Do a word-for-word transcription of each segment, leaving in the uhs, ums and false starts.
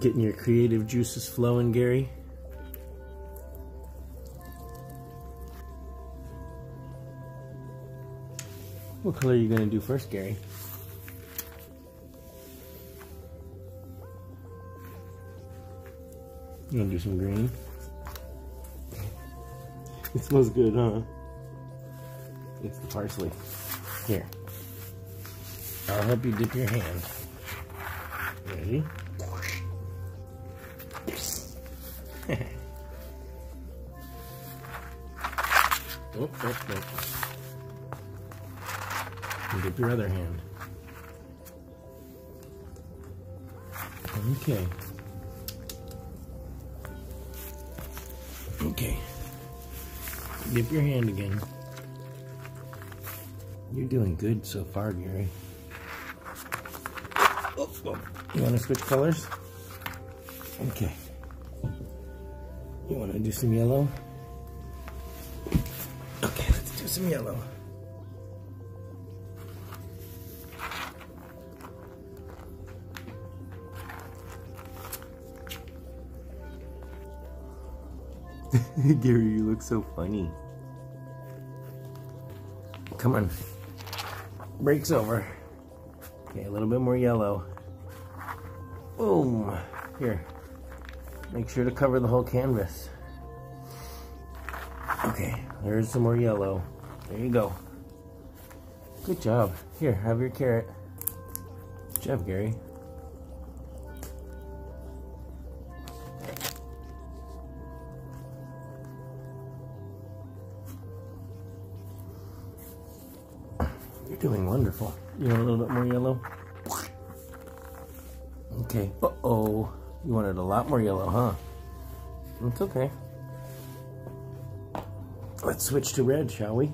Getting your creative juices flowing, Gary. What color are you going to do first, Gary? You want to do some green? It smells good, huh? It's the parsley. Here. I'll help you dip your hand. Ready? Oh, oh, oh. And dip your other hand. Okay. Okay. Dip your hand again. You're doing good so far, Gary. Oh, oh. You want to switch colors? Okay. You want to do some yellow? Okay, let's do some yellow. Gary, you look so funny. Come on. Break's over. Okay, a little bit more yellow. Boom. Here. Make sure to cover the whole canvas. Okay, there's some more yellow. There you go. Good job. Here, have your carrot. Good job, Gary. You're doing wonderful. You want a little bit more yellow? Okay. Uh-oh. You wanted a lot more yellow, huh? That's okay. Let's switch to red, shall we?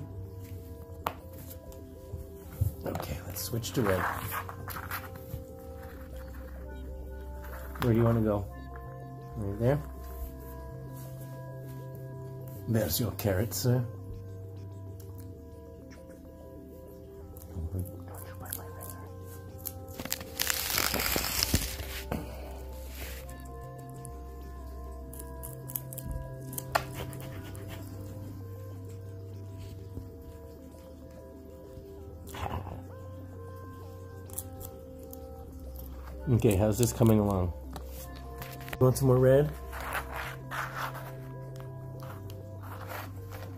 Okay, let's switch to red. Where do you want to go? Right there. There's your carrots, sir. Okay, how's this coming along? Want some more red?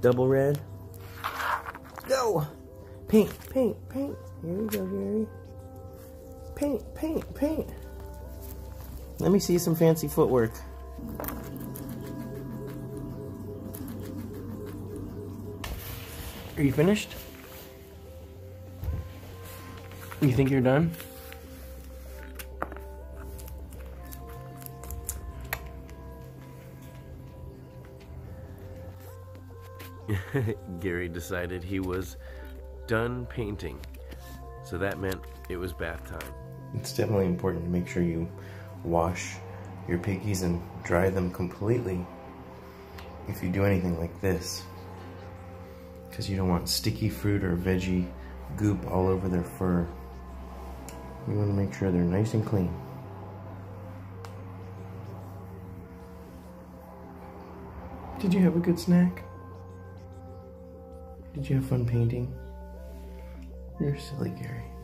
Double red? Go! Paint, paint, paint. Here we go, Gary. Paint, paint, paint. Let me see some fancy footwork. Are you finished? You think you're done? Gary decided he was done painting, so that meant it was bath time. It's definitely important to make sure you wash your piggies and dry them completely if you do anything like this, because you don't want sticky fruit or veggie goop all over their fur. You want to make sure they're nice and clean. Did you have a good snack? Did you have fun painting? You're silly, Gary.